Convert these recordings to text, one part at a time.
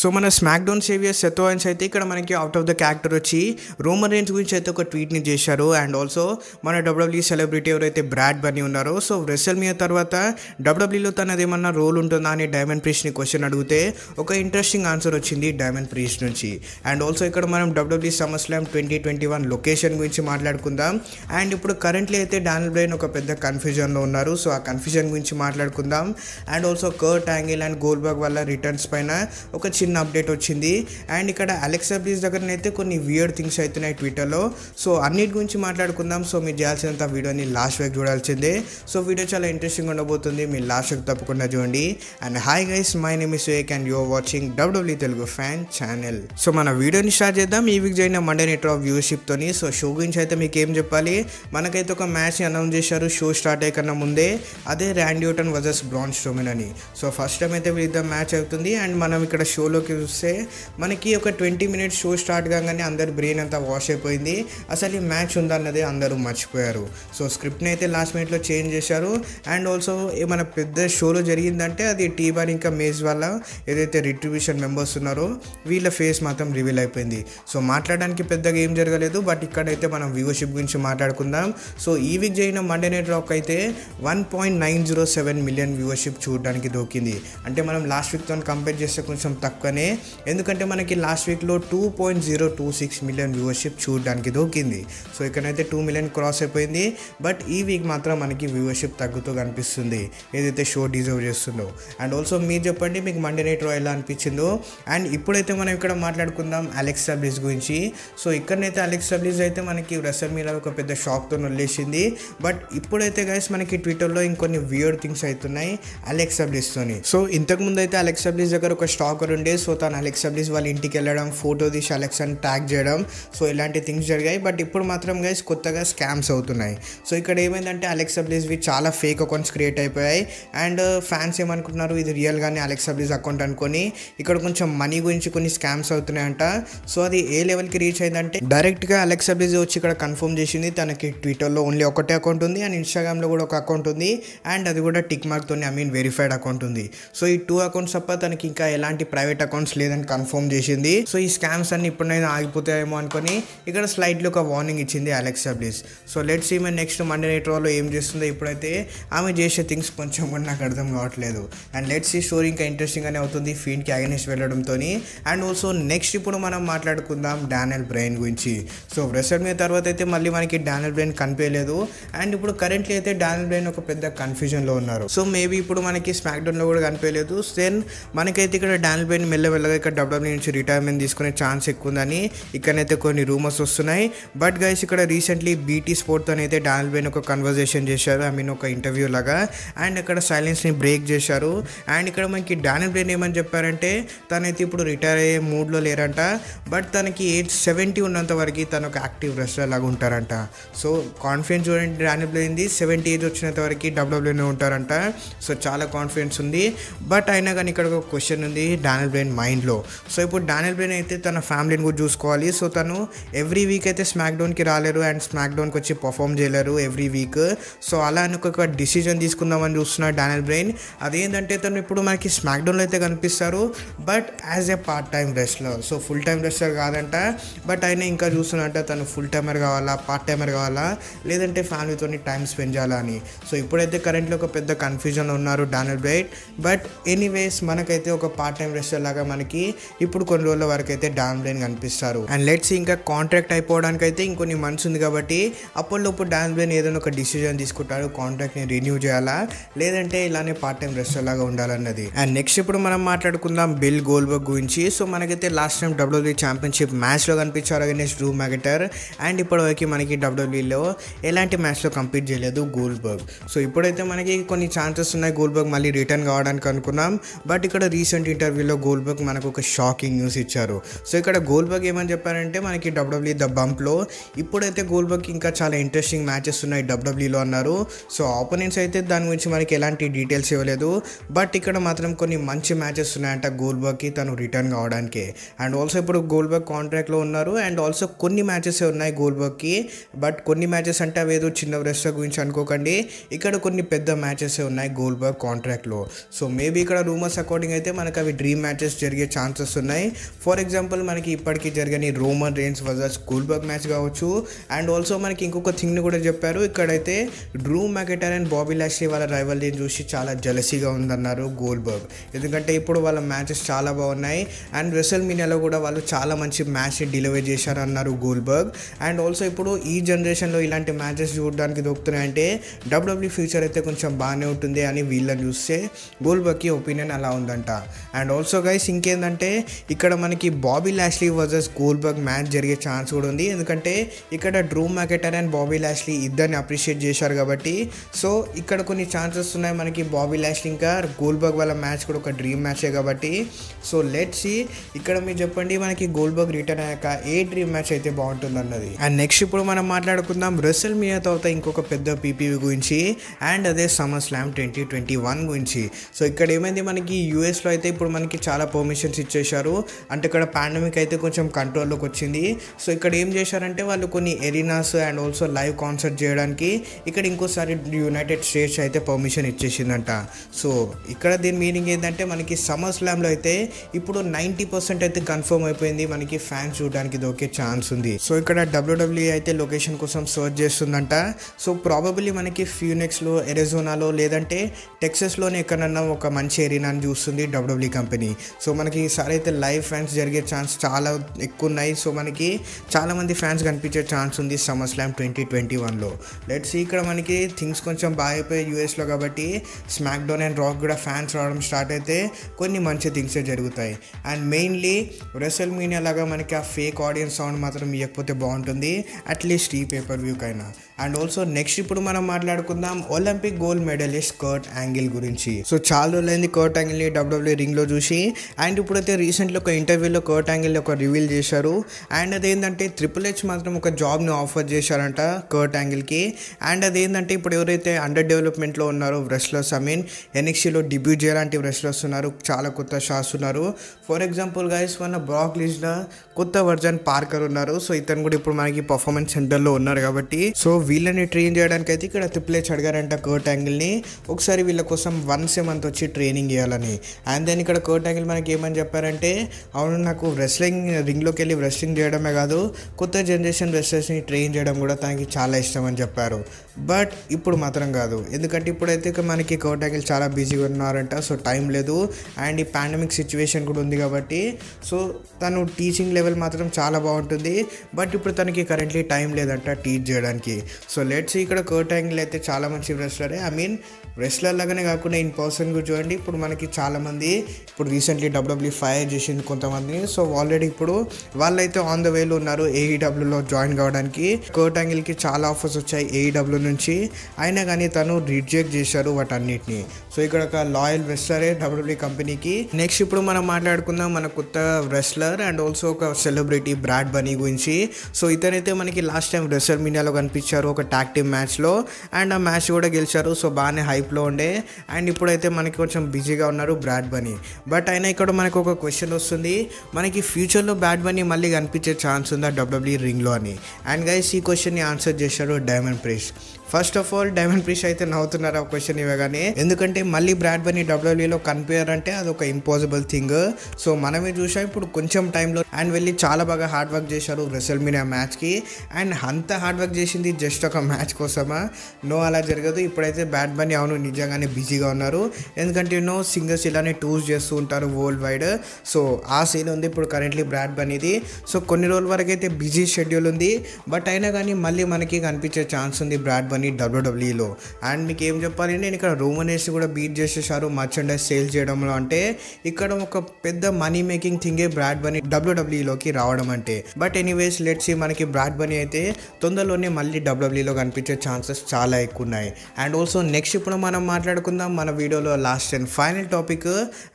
So మన SmackDown saviour Seth Rollins అయితే ఇక్కడ మనకి అవుట్ ఆఫ్ ద క్యారెక్టర్ వచ్చి రోమన్ రేన్స్ గురించి అయితే ఒక ట్వీట్ని చేశారు. అండ్ ఆల్సో మన డబ్ల్యూడబ్ల్యూఈ సెలబ్రిటీ ఎవరైతే బ్రాడ్ బర్నీ ఉన్నారో, సో రెసల్మియా తర్వాత డబ్ల్యూడబ్ల్యూలో తనది ఏమన్నా రోల్ ఉంటుందా అని డైమండ్ ప్రిష్ని క్వశ్చన్ అడిగితే ఒక ఇంట్రెస్టింగ్ ఆన్సర్ వచ్చింది డైమండ్ ప్రిష్ నుంచి. అండ్ ఆల్సో ఇక్కడ మనం డబ్ల్యూడబ్ల్యూఈ SummerSlam 2021 లొకేషన్ గురించి మాట్లాడుకుందాం. అండ్ ఇప్పుడు కరెంట్లీ అయితే డానియల్ బ్రైన్ ఒక పెద్ద కన్ఫ్యూజన్లో ఉన్నారు, సో ఆ కన్ఫ్యూజన్ గురించి మాట్లాడుకుందాం. And also Kurt Angle and Goldberg వల్ల రిటర్న్స్ పైన ఒక చిన్న అప్డేట్ వచ్చింది. అండ్ ఇక్కడ అలెక్సా బ్లిస్ దగ్గరనైతే కొన్ని వియర్డ్ థింగ్స్ అవుతున్నాయి ట్విట్టర్లో, సో అన్నిటి గురించి మాట్లాడుకుందాం. సో మీరు చేయాల్సినంత వీడియోని లాస్ట్ వరకు చూడాల్సిందే. సో వీడియో చాలా ఇంట్రెస్టింగ్ ఉండబోతుంది, మీరు లాస్ట్ వరకు తప్పకుండా చూడండి. And hi guys, my name is Vivek and you're watching WWE Telugu fan channel. So మన వీడియోని స్టార్ట్ చేద్దాం ఈ వీక్ జరిగిన మండే నైట్ రా వ్యూవర్షిప్తోని. సో షో గురించి అయితే మీకు ఏం చెప్పాలి, మనకైతే ఒక మ్యాచ్ని అనౌన్స్ చేశారు షో స్టార్ట్ అయ్యే కన్నా ముందే, అదే Randy Orton versus Braun Strowman అని. సో ఫస్ట్ టైం అయితే వీళ్ళిద్దరు మ్యాచ్ అవుతుంది. అండ్ మనం ఇక్కడ షోలోకి చూస్తే మనకి ఒక 20 minutes షో స్టార్ట్ కాగానే అందరి బ్రెయిన్ అంతా వాష్ అయిపోయింది, అసలు ఈ మ్యాచ్ ఉందన్నది అందరూ మర్చిపోయారు. సో స్క్రిప్ట్ని అయితే లాస్ట్ మినిట్లో చేంజ్ చేశారు. అండ్ ఆల్సో మన పెద్ద షోలో జరిగిందంటే అది టీ బార్ ఇంకా మేజ్ వల్ల ఏదైతే రిట్రిబ్యూషన్ మెంబర్స్ ఉన్నారో వీళ్ళ ఫేస్ మాత్రం రివీల్ అయిపోయింది. సో మాట్లాడడానికి పెద్దగా ఏం జరగలేదు, బట్ ఇక్కడైతే మనం వ్యూవర్షిప్ గురించి మాట్లాడుకుందాం. సో ఈ వీక్ జరిగిన మండే నైట్ రాక్ అయితే 1.907 million వ్యూవర్షిప్ చూడడానికి దొరికింది. అంటే మనం లాస్ట్ వీక్తో కంపేర్ చేస్తే కొంచెం తక్కువనే, ఎందుకంటే మనకి లాస్ట్ వీక్లో 2.026 million వ్యూవర్షిప్ చూడడానికి దొరికింది. సో ఇక్కడైతే 2 million క్రాస్ అయిపోయింది, బట్ ఈ వీక్ మాత్రం మనకి వ్యూవర్షిప్ తగ్గుతూ కనిపిస్తుంది, ఏదైతే షో డిజర్వ్ చేస్తుందో. అండ్ ఆల్సో మీరు చెప్పండి మీకు మండే నైట్ రా ఎలా అనిపించిందో. అండ్ ఇప్పుడైతే మనం ఇక్కడ మాట్లాడుకుందాం అలెక్సా బ్లిస్ గురించి. సో ఇక్కడనైతే అలెక్సా బ్లిస్ అయితే మనకి రెసల్మీనియా ఒక పెద్ద షాక్తో వదిలేసింది, బట్ ఇప్పుడైతే గైస్ మనకి ట్విట్టర్లో ఇంకొన్ని వియర్డ్ థింగ్స్ అవుతున్నాయి అలెక్సా బ్లిస్తోని. సో ఇంతకుముందు అయితే అలెక్సా బ్లిస్ దగ్గర ఒక స్టాకర్ ఉండే, సో తను అలెక్సా బ్లిస్ వాళ్ళ ఇంటికి వెళ్ళడం, ఫోటో తీసి అలెక్సాని ట్యాగ్ చేయడం, సో ఇలాంటి థింగ్స్ జరిగాయి. బట్ ఇప్పుడు మాత్రం గైస్ కొత్తగా స్కామ్స్ అవుతున్నాయి. సో ఇక్కడ ఏమైందంటే అలెక్సా బ్లిస్వి చాలా ఫేక్ అకౌంట్స్ క్రియేట్ అయిపోయాయి. అండ్ ఫ్యాన్స్ ఏమనుకుంటున్నారు ఇది రియల్గానే అలెక్సా బ్లిస్ అకౌంట్ అనుకొని ఇక్కడ కొంచెం మనీ గురించి కొన్ని స్కామ్స్ అవుతున్నాయంట. సో అది ఏ లెవెల్కి రీచ్ అయిందంటే డైరెక్ట్గా అలెక్సా బ్లిస్ వచ్చి ఇక్కడ కన్ఫర్మ్ చేసింది తనకి ట్విట్టర్లో ఓన్లీ ఒకటే అకౌంట్ ఉంది అండ్ ఇన్స్టాగ్రామ్లో కూడా ఒక అకౌంట్ ఉంది, అండ్ అది కూడా టిక్ మార్క్తోనే, వెరిఫైడ్ అకౌంట్ ఉంది. సో ఈ 2 accounts తప్ప తనకి ఇంకా ఎలాంటి ప్రైవేట్ అకౌంట్స్ లేదని కన్ఫర్మ్ చేసింది. సో ఈ స్కామ్స్ అన్ని ఇప్పుడైనా ఆగిపోతాయేమో అనుకొని ఇక్కడ స్లైడ్లో ఒక వార్నింగ్ ఇచ్చింది Alexa Bliss. So let's see మరి నెక్స్ట్ మండే నైట్ రాలో ఏం చేస్తుందో. ఇప్పుడైతే ఆమె చేసే థింగ్స్ కొంచెం కూడా నాకు అర్థం కావట్లేదు. అండ్ లెట్స్ సీ స్టోరీ ఇంకా ఇంట్రెస్టింగ్గానే అవుతుంది ఫీల్డ్కి అగైనెస్ట్ వెళ్ళడంతో. అండ్ ఆల్సో నెక్స్ట్ ఇప్పుడు మనం మాట్లాడుకుందాం డానియల్ బ్రైన్ గురించి. సో రెసల్మీనియా తర్వాత అయితే మళ్ళీ మనకి డానియల్ బ్రైన్ కనిపించలేదు. అండ్ ఇప్పుడు కరెంట్లీ అయితే డానియల్ బ్రైన్ ఒక పెద్ద కన్ఫ్యూజన్లో ఉన్నారు. సో మేబీ ఇప్పుడు మనకి స్మాక్డౌన్లో కూడా కనిపించలేదు, దెన్ మనకైతే ఇక్కడ డానియల్ బ్రైన్ మెల్లమెల్లగా ఇక్కడ డబ్ల్యూడబ్ల్యూఈ నుంచి రిటైర్మెంట్ తీసుకునే ఛాన్స్ ఎక్కువ ఉందని ఇక్కడైతే కొన్ని రూమర్స్ వస్తున్నాయి. బట్ గైస్ ఇక్కడ రీసెంట్లీ BT స్పోర్ట్తో అయితే డానియల్ బ్రైన్ ఒక కన్వర్జేషన్ చేశారు, ఒక ఇంటర్వ్యూ లాగా. అండ్ అక్కడ సైలెన్స్ని బ్రేక్ చేశారు. అండ్ ఇక్కడ మనకి డానియల్ బ్రైన్ ఏమని చెప్పారంటే తనైతే ఇప్పుడు రిటైర్ అయ్యే మూడ్లో లేరంట, బట్ తనకి ఏజ్ 70 ఉన్నంత వరకు తను ఒక యాక్టివ్ రెస్లర్ లాగా ఉంటారంట. సో కాన్ఫిడెన్స్ చూడండి డానియల్ బ్రైన్ది, 70 ఏజ్ వచ్చినంత వరకు డబ్ల్యూడబ్ల్యూఈలో ఉంటారంట. సో చాలా కాన్ఫిడెన్స్ ఉంది, బట్ అయినా కానీ ఇక్కడ ఒక క్వశ్చన్ ఉంది డానియల్ బ్రైన్ మైండ్లో. సో ఇప్పుడు డానియల్ బ్రైన్ అయితే తన ఫ్యామిలీని కూడా చూసుకోవాలి. సో తను ఎవ్రీ వీక్ అయితే స్మాక్డౌన్కి రాలేరు అండ్ స్మాక్డౌన్కి వచ్చి పర్ఫామ్ చేయలేరు ఎవ్రీ వీక్. సో అలా అని ఒక డిసిజన్ తీసుకుందామని చూస్తున్నాడు డానియల్ బ్రైన్. అదేంటంటే తను ఇప్పుడు మనకి స్మాక్డౌన్లో అయితే కనిపిస్తారు, but as a part time wrestler. So full time wrestler కాదంట, బట్ ఆయన ఇంకా చూస్తున్నట్ట తను ఫుల్ టైమర్ కావాలా, పార్ట్ టైమర్ కావాలా, లేదంటే ఫ్యామిలీతో టైం స్పెండ్ చేయాలా అని. సో ఇప్పుడైతే కరెంట్లో ఒక పెద్ద కన్ఫ్యూజన్లో ఉన్నారు డానియల్ బ్రైన్. బట్ ఎనీవేస్ మనకైతే ఒక పార్ట్ టైం రెస్లర్ లాగా మనకి ఇప్పుడు కొన్ని రోజుల వరకు అయితే డానియల్ బ్రైన్ కనిపిస్తారు. అండ్ లెట్స్ ఇంకా కాంట్రాక్ట్ అయిపోవడానికి అయితే ఇంకొన్ని మంత్స్ ఉంది కాబట్టి అప్పటిలోపు డానియల్ బ్రైన్ ఏదైనా ఒక డిసిజన్ తీసుకుంటారు కాంట్రాక్ట్ని రిన్యూ చేయాలా, లేదంటే ఇలానే పార్ట్ టైం రెస్లర్ లాగా ఉండాలన్నది. అండ్ నెక్స్ట్ ఇప్పుడు మనం మాట్లాడుకుందాం బిల్ గోల్బర్గ్ గురించి. సో మనకైతే లాస్ట్ టైం డబ్ల్యూడబ్ల్యూఈ ఛాంపియన్షిప్ మ్యాచ్లో కనిపించారు అగైనెస్ట్ డ్రూ మ్యాగటర్. అండ్ ఇప్పటివరకు మనకి డబ్ల్యూడబ్ల్యూఈలో ఎలాంటి మ్యాచ్లో కంప్లీట్ చేయలేదు గోల్బర్గ్. సో ఇప్పుడైతే మనకి కొన్ని ఛాన్సెస్ ఉన్నాయి గోల్బర్గ్ మళ్ళీ రిటర్న్ కావడానికి అనుకున్నాం, బట్ ఇక్కడ రీసెంట్ ఇంటర్వ్యూలో గోల్బర్గ్ మనకు ఒక షాకింగ్ న్యూస్ ఇచ్చారు. సో ఇక్కడ గోల్బర్గ్ ఏమని చెప్పారంటే మనకి డబ్ల్యూడబ్ల్యూఈ ద బంప్లో ఇప్పుడైతే గోల్బర్గ్ ఇంకా చాలా ఇంట్రెస్టింగ్ మ్యాచెస్ ఉన్నాయి డబ్ల్యూడబ్ల్యూఈలో అన్నారు. సో ఆపోనెంట్స్ అయితే దాని గురించి మనకి ఎలాంటి డీటెయిల్స్ ఇవ్వలేదు, బట్ ఇక్కడ మాత్రం కొన్ని మంచి మ్యాచెస్ ఉన్నాయంట గోల్బర్గ్కి తను రిటర్న్ కావడానికి. అండ్ ఆల్సో ఇప్పుడు గోల్బర్గ్ కాంట్రాక్ట్లో ఉన్నారు. అండ్ ఆల్సో కొన్ని మ్యాచెస్ ఉన్నాయి గోల్బర్గ్కి, బట్ కొన్ని మ్యాచెస్ అంటే అవేదో చిన్న రెస్టర్ గురించి అనుకోకండి, ఇక్కడ కొన్ని పెద్ద మ్యాచెస్ ఉన్నాయి గోల్బర్గ్ కాంట్రాక్ట్లో. సో మేబీ ఇక్కడ రూమర్స్ అకార్డింగ్ అయితే మనకు అవి డ్రీమ్ మ్యాచెస్ మ్యాచెస్ జరిగే ఛాన్సెస్ ఉన్నాయి. ఫర్ ఎగ్జాంపుల్ మనకి ఇప్పటికీ జరగని Roman Reigns versus Goldberg match కావచ్చు. అండ్ ఆల్సో మనకి ఇంకొక థింగ్ని కూడా చెప్పారు, ఇక్కడైతే Drew McIntyre and Bobby Lashley వాళ్ళ రైవల్ని చూసి చాలా జెలసీగా ఉందన్నారు గోల్డ్బర్గ్. ఎందుకంటే ఇప్పుడు వాళ్ళ మ్యాచెస్ చాలా బాగున్నాయి అండ్ రెసల్ మీనియాలో కూడా వాళ్ళు చాలా మంచి మ్యాచ్ని డెలివరీ చేశారన్నారు గోల్డ్బర్గ్. అండ్ ఆల్సో ఇప్పుడు ఈ జనరేషన్లో ఇలాంటి మ్యాచెస్ చూడడానికి దొరుకుతున్నాయంటే డబ్ల్యూడబ్ల్యూ ఫ్యూచర్ అయితే కొంచెం బాగానే ఉంటుంది అని వీళ్ళని చూస్తే గోల్డ్బర్గ్కి ఒపీనియన్ అలా ఉందంట. అండ్ ఆల్సో గైస్ ఇంకేందంటే ఇక్కడ మనకి Bobby Lashley versus Goldberg match జరిగే ఛాన్స్ కూడా ఉంది. ఎందుకంటే ఇక్కడ Drew McIntyre and Bobby Lashley ఇద్దరిని అప్రిషియేట్ చేశారు కాబట్టి సో ఇక్కడ కొన్ని ఛాన్సెస్ ఉన్నాయి మనకి బాబీ లాష్లీ ఇంకా గోల్డ్బర్గ్ వాళ్ళ మ్యాచ్ కూడా ఒక డ్రీమ్ మ్యాచే కాబట్టి సో లెట్స్ సీ. ఇక్కడ మీరు చెప్పండి మనకి గోల్డ్బర్గ్ రిటర్న్ అయ్యాక ఏ డ్రీమ్ మ్యాచ్ అయితే బాగుంటుంది అన్నది. అండ్ నెక్స్ట్ ఇప్పుడు మనం మాట్లాడుకుందాం రెసల్ మీయా తర్వాత ఇంకొక పెద్ద పీపీవీ గురించి అండ్ అదే సమ్మర్ స్లామ్ 2021 గురించి. సో ఇక్కడ ఏమైంది మనకి యూఎస్లో అయితే ఇప్పుడు మనకి చాలా పర్మిషన్స్ ఇచ్చేశారు. అంటే ఇక్కడ పాండమిక్ అయితే కొంచెం కంట్రోల్లోకి వచ్చింది. సో ఇక్కడ ఏం చేశారంటే వాళ్ళు కొన్ని arenas and also live concert చేయడానికి ఇక్కడ ఇంకోసారి యునైటెడ్ స్టేట్స్ అయితే పర్మిషన్ ఇచ్చేసిందంట. సో ఇక్కడ దీని మీనింగ్ ఏంటంటే మనకి సమ్మర్ స్లామ్లో అయితే ఇప్పుడు 90% అయితే కన్ఫర్మ్ అయిపోయింది మనకి ఫ్యాన్స్ చూడడానికి దొరికే ఛాన్స్ ఉంది. సో ఇక్కడ డబ్ల్యూడబ్ల్యూ అయితే లొకేషన్ కోసం సర్చ్ చేస్తుందంట. సో ప్రాబబ్లీ మనకి ఫ్యూనిక్స్లో, ఎరిజోనాలో లేదంటే టెక్సస్లోనే ఎక్కడన్నా ఒక మంచి ఏరియాని చూస్తుంది డబ్ల్యూడబ్ల్యూ కంపెనీ. సో మనకి ఈసారి అయితే లైవ్ ఫ్యాన్స్ జరిగే ఛాన్స్ చాలా ఎక్కువ ఉన్నాయి. సో మనకి చాలామంది ఫ్యాన్స్ కనిపించే ఛాన్స్ ఉంది సమ్మర్ స్లామ్ 2021లో. లెట్స్ ఇక్కడ మనకి థింగ్స్ కొంచెం బాగా అయిపోయాయి యూఎస్లో కాబట్టి స్మాక్డౌన్ అండ్ రాక్ కూడా ఫ్యాన్స్ రావడం స్టార్ట్ అయితే కొన్ని మంచి థింగ్సే జరుగుతాయి. అండ్ మెయిన్లీ రెసల్ మీనియా లాగా మనకి ఆ ఫేక్ ఆడియన్స్ సౌండ్ మాత్రం ఇవ్వకపోతే బాగుంటుంది అట్లీస్ట్ ఈ పేపర్ వ్యూ కైనా. అండ్ ఆల్సో నెక్స్ట్ ఇప్పుడు మనం మాట్లాడుకుందాం Olympic gold medallist Kurt Angle గురించి. సో చాలా రోజులైంది కర్ట్ యాంగిల్ని డబ్ల్యూడబ్ల్యూ రింగ్లో చూసి. అండ్ ఇప్పుడైతే రీసెంట్లీ ఒక ఇంటర్వ్యూలో కర్ట్ యాంగిల్ ఒక రివీల్ చేశారు. అండ్ అదేంటంటే ట్రిపుల్ హెచ్ మాత్రం ఒక జాబ్ని ఆఫర్ చేశారంట కర్ట్ యాంగిల్కి. అండ్ అదేంటంటే ఇప్పుడు ఎవరైతే అండర్ డెవలప్మెంట్లో ఉన్నారో రెస్లర్స్, ఐ మీన్ ఎన్ఎక్స్టీలో డెబ్యూ చేయాలంటే రెస్లర్స్ ఉన్నారు, చాలా కొత్త షాట్స్ ఉన్నారు. ఫర్ ఎగ్జాంపుల్ గైస్ మన బ్రాక్ లెస్నర్, కొత్త వర్జన్ పార్కర్ ఉన్నారు. సో ఇతను కూడా ఇప్పుడు మనకి పర్ఫార్మెన్స్ సెంటర్లో ఉన్నారు కాబట్టి సో వీళ్ళని ట్రైన్ చేయడానికి అయితే ఇక్కడ ట్రిపుల్ హెచ్ అడిగారంట కర్ట్ యాంగిల్ని ఒకసారి వీళ్ళ కోసం వన్స్ ఏ మంత్ వచ్చి ట్రైనింగ్ చేయాలని. అండ్ దెన్ ఇక్కడ కర్ట్ యాంగిల్ మనకి ఏమని చెప్పారంటే, అవును నాకు రెస్లింగ్ రింగ్లోకి వెళ్ళి రెస్లింగ్ చేయడమే కాదు కొత్త జనరేషన్ రెస్లర్స్ని ట్రైన్ చేయడం కూడా తనకి చాలా ఇష్టం అని చెప్పారు. బట్ ఇప్పుడు మాత్రం కాదు, ఎందుకంటే ఇప్పుడైతే మనకి కర్ట్ యాంగిల్ చాలా బిజీగా ఉన్నారంట. సో టైం లేదు అండ్ ఈ పాండమిక్ సిచ్యువేషన్ కూడా ఉంది కాబట్టి సో తను టీచింగ్ లెవెల్ మాత్రం చాలా బాగుంటుంది. బట్ ఇప్పుడు తనకి కరెంట్లీ టైం లేదంట టీచ్ చేయడానికి. సో లెట్స్ ఇక్కడ కర్ట్ యాంగిల్ అయితే చాలా మంచి రెస్లరే, ఐ మీన్ రెస్లర్ లాగానే కాకుండా ఇన్ పర్సన్ కూడా చూడండి. ఇప్పుడు మనకి చాలామంది ఇప్పుడు రీసెంట్లీ డబ్ల్యూడబ్ల్యూ ఫైర్ చేసింది కొంతమందిని. సో ఆల్రెడీ ఇప్పుడు వాళ్ళైతే ఆన్ ద వేలో ఉన్నారు ఏఈడబ్ల్యూలో జాయిన్ కావడానికి. కర్ట్ యాంగిల్కి చాలా ఆఫర్స్ వచ్చాయి ఏఈడబ్ల్యూ నుంచి, అయినా కానీ తను రిజెక్ట్ చేశారు వాటన్నిటిని. సో ఇక్కడ ఒక లాయల్ రెస్లరే డబ్ల్యూడబ్ల్యూ కంపెనీకి. నెక్స్ట్ ఇప్పుడు మనం మాట్లాడుకుందాం మన కొత్త రెస్లర్ అండ్ ఆల్సో ఒక సెలబ్రిటీ బ్రాడ్ బనీ గురించి. సో ఇతనైతే మనకి లాస్ట్ టైం రెస్లర్ మీడియాలో కనిపించారు ఒక ట్యాగ్ టీమ్ మ్యాచ్లో అండ్ ఆ మ్యాచ్ కూడా గెలిచారు. సో బాగానే హైప్లో ఉండే అండ్ ఇప్పుడైతే మనకి కొంచెం బిజీగా ఉన్నారు బ్రాడ్ బనీ. బట్ అయినా ఇక్కడ మనకు ఒక క్వశ్చన్ వస్తుంది, మనకి ఫ్యూచర్లో బ్రాడ్ బనీ మళ్ళీ కనిపించే ఛాన్స్ ఉందా డబ్ల్యూడబ్ల్యూ రింగ్లో అని. అండ్ గైస్ ఈ క్వశ్చన్ని ఆన్సర్ చేశారు Damian Priest. First of all Damian Priest అయితే నవ్వుతున్నారు ఆ క్వశ్చన్ ఇవ్వగానే, ఎందుకంటే మళ్ళీ బ్రాడ్ బనీ డబ్ల్యూడబ్ల్యూలో కనిపించారంటే అదొక ఇంపాసిబుల్ థింగ్. సో మనమే చూసాం ఇప్పుడు కొంచెం టైంలో అండ్ వెళ్ళి చాలా బాగా హార్డ్ వర్క్ చేశారు రెసల్ మీనియా మ్యాచ్కి. అండ్ అంత హార్డ్ వర్క్ చేసింది జస్ట్ ఒక మ్యాచ్ కోసమా? నో, అలా జరగదు. ఇప్పుడైతే బ్యాడ్ బనీ అవును నిజంగానే బిజీగా ఉన్నారు, ఎందుకంటే యూనో సింగర్స్ ఇలానే టూర్స్ చేస్తూ ఉంటారు వరల్డ్ వైడ్. సో ఆ సీన్ ఉంది ఇప్పుడు కరెంట్లీ బ్రాడ్ బనీది. సో కొన్ని రోజుల వరకు అయితే బిజీ షెడ్యూల్ ఉంది, బట్ అయినా కానీ మళ్ళీ మనకి కనిపించే ఛాన్స్ ఉంది బ్రాడ్ బనీ డబ్ల్యూడబ్ల్యూలో. అండ్ మీకు ఏం చెప్పాలి, నేను ఇక్కడ రోమన్ రేన్స్ కూడా బీట్ చేసేసారు మర్చెండైజ్ సేల్స్ చేయడంలో. అంటే ఇక్కడ ఒక పెద్ద మనీ మేకింగ్ థింగే బ్రాడ్ బనీ డబ్ల్యూడబ్ల్యూలోకి రావడం అంటే. బట్ ఎనీవేస్ లెట్స్ సీ మనకి బ్రాడ్ బనీ అయితే తొందరలోనే మళ్ళీ డబ్ల్యూడబ్ల్యూలో కనిపించే ఛాన్సెస్ చాలా ఎక్కువ ఉన్నాయి. అండ్ ఆల్సో నెక్స్ట్ ఇప్పుడు మనం మాట్లాడుకుందాం మన వీడియోలో last and final topic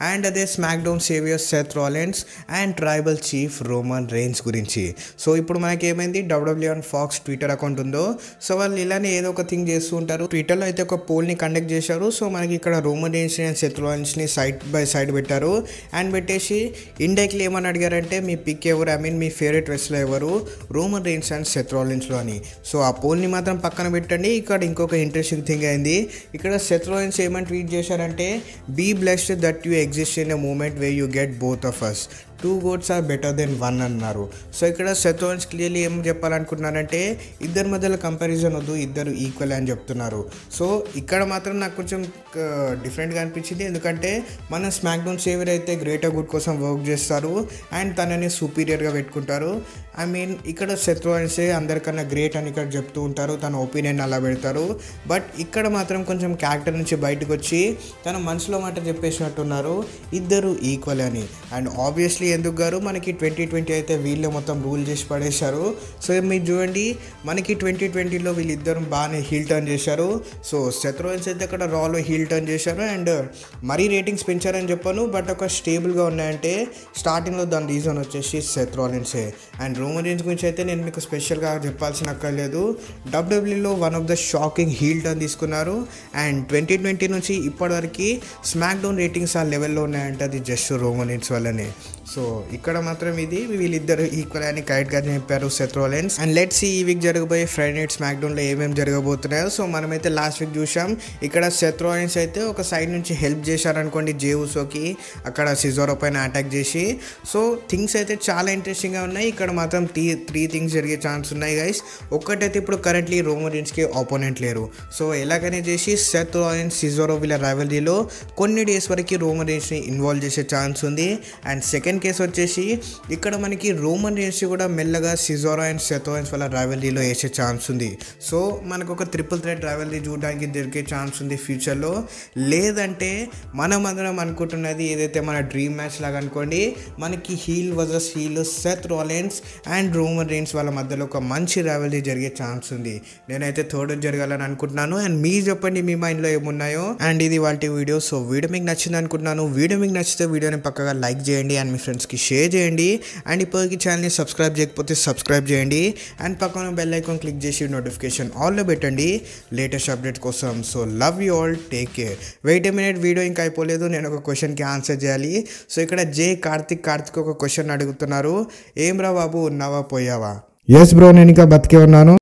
and అదే SmackDown saviour Seth Rollins and tribal chief Roman Reigns గురించి. సో ఇప్పుడు మనకి ఏమైంది WW and Fox Twitter account ఉందో, సో వాళ్ళు ఇలానే ఏదో ఒక థింగ్ చేస్తూ ఉంటారు. ట్విట్టర్లో అయితే ఒక పోల్ని కండక్ట్ చేశారు. సో మనకి ఇక్కడ రోమన్ రెయిన్స్ అండ్ సెత్ రాలిన్స్ని సైడ్ బై సైడ్ పెట్టారు అండ్ పెట్టేసి ఇండైక్లీ ఏమని అడిగారంటే మీ పిక్ ఎవరు, ఐ మీన్ మీ ఫేవరెట్ రెస్లర్ ఎవరు రోమన్ రెయిన్స్ అండ్ సెత్ రాలిన్స్లో అని. సో ఆ పోల్ కొన్ని మాత్రం పక్కన పెట్టండి. ఇక్కడ ఇంకొక ఇంట్రెస్టింగ్ థింగ్ అయింది. ఇక్కడ సెత్ రోలిన్స్ ఏమని ట్వీట్ చేశారంటే, be blessed that you exist in a moment way you get both of us, two gods are better than one అన్నారు. సో ఇక్కడ సెత్ రోలిన్స్ క్లియర్లీ ఏం చెప్పాలనుకుంటున్నారంటే, ఇద్దరి మధ్యలో కంపారిజన్ వద్దు, ఇద్దరు ఈక్వల్ అని చెప్తున్నారు. సో ఇక్కడ మాత్రం నాకు కొంచెం డిఫరెంట్గా అనిపించింది. ఎందుకంటే మన స్మాక్ డౌన్ సేవర్ అయితే గ్రేటర్ గుడ్ కోసం వర్క్ చేస్తారు అండ్ తనని సుపీరియర్గా పెట్టుకుంటారు. ఐ మీన్ ఇక్కడ సెత్ రోలిన్స్ అందరికన్నా గ్రేట్ అని ఇక్కడ చెప్తూ ఉంటారు, తన ఒపీనియన్ అలా పెడతారు. బట్ ఇక్కడ మాత్రం కొంచెం క్యారెక్టర్ నుంచి బయటకు వచ్చి తన మనసులో మాట చెప్పేసినట్టున్నారు, ఇద్దరు ఈక్వల్ అని. అండ్ ఆబ్వియస్లీ ఎందుకు గారు మనకి 2020 అయితే వీళ్ళే మొత్తం రూల్ చేసి పడేశారు. సో మీరు చూడండి మనకి 2020లో వీళ్ళిద్దరు బాగానే హీల్ టర్న్ చేశారు. సో సెత్ రోలిన్స్ అయితే అక్కడ రాలో హీల్ టర్న్ చేశారు అండ్ మరీ రేటింగ్స్ పెంచారని చెప్పాను, బట్ ఒక స్టేబుల్గా ఉన్నాయంటే స్టార్టింగ్లో దాని రీజన్ వచ్చేసి సెత్ రోలిన్సే. అండ్ రోమన్ రీన్స్ గురించి అయితే నేను మీకు స్పెషల్గా చెప్పాల్సిన అక్కర్లేదు, డబ్ల్యూడబ్ల్యూలో one of the shocking heel turn తీసుకున్నారు. అండ్ 2020 నుంచి ఇప్పటివరకు స్మాక్ డౌన్ రేటింగ్స్ ఆ లెవెల్లో ఉన్నాయంటే అది జస్ట్ రోమన్ రీన్స్ వల్లనే. సో ఇక్కడ మాత్రం ఇది వీళ్ళిద్దరు ఈక్వల్ అని కరెక్ట్గా చెప్పారు సెత్ రోలిన్స్. అండ్ లెట్స్ ఈ వీక్ జరగబోయే ఫ్రైడే నైట్ స్మాక్ డౌన్లో ఏమేమి జరగబోతున్నాయో. సో మనమైతే లాస్ట్ వీక్ చూసాం, ఇక్కడ సెత్ రోలిన్స్ అయితే ఒక సైడ్ నుంచి హెల్ప్ చేశారనుకోండి జే ఉసోకి, అక్కడ సిజోరో పైన అటాక్ చేసి. సో థింగ్స్ అయితే చాలా ఇంట్రెస్టింగ్గా ఉన్నాయి. ఇక్కడ మాత్రం త్రీ థింగ్స్ జరిగే ఛాన్స్ ఉన్నాయి గైస్. ఒక్కటైతే ఇప్పుడు కరెంట్లీ రోమన్ రీన్స్కి ఆపోనెంట్ లేరు. సో ఎలాగైనా చేసి సెత్ రోలిన్స్ సిజోరో వీళ్ళ రైవల్రీలో కొన్ని డేస్ వరకు రోమన్ రీన్స్ని ఇన్వాల్వ్ చేసే ఛాన్స్ ఉంది. అండ్ సెకండ్ కేసు వచ్చేసి ఇక్కడ మనకి రోమన్ రీన్స్ కూడా మెల్లగా సిజోరో అండ్ సెత్ రోలిన్స్ వల్ల రైవల్రీలో వేసే ఛాన్స్ ఉంది. సో మనకు ఒక ట్రిపుల్ థ్రెట్ రైవల్రీ చూడడానికి దొరికే ఛాన్స్ ఉంది ఫ్యూచర్లో. లేదంటే మనమందరం అనుకుంటున్నది ఏదైతే మన డ్రీమ్ మ్యాచ్ లాగా అనుకోండి, మనకి heel versus heel Seth Rollins and Roman Reigns వాళ్ళ మధ్యలో ఒక మంచి రైవల్రీ జరిగే ఛాన్స్ ఉంది. నేనైతే థర్డ్ జరగాలని అనుకుంటున్నాను. అండ్ మీరు చెప్పండి మీ మైండ్లో ఏమున్నాయో. అండ్ ఇది వాళ్ళ వీడియో. సో వీడియో మీకు నచ్చింది అనుకుంటున్నాను. వీడియో మీకు నచ్చితే వీడియోని పక్కగా లైక్ చేయండి అండ్ మీ ఫ్రెండ్స్కి షేర్ చేయండి. అండ్ ఇప్పటికీ ఛానల్ని సబ్స్క్రైబ్ చేయకపోతే సబ్స్క్రైబ్ చేయండి అండ్ పక్కన బెల్ ఐకాన్ క్లిక్ చేసి నోటిఫికేషన్ ఆల్లో పెట్టండి లేటెస్ట్ అప్డేట్ కోసం. So love you all, take care. Wait a minute, video ఇంకా అయిపోలేదు, నేను ఒక క్వశ్చన్కి ఆన్సర్ చేయాలి. సో ఇక్కడ జే కార్తిక్ ఒక క్వశ్చన్ అడుగుతున్నారు, ఏం రా బాబు ఉన్నావా పోయావా? ఎస్ బ్రో, నేను ఇంకా బతికే ఉన్నాను.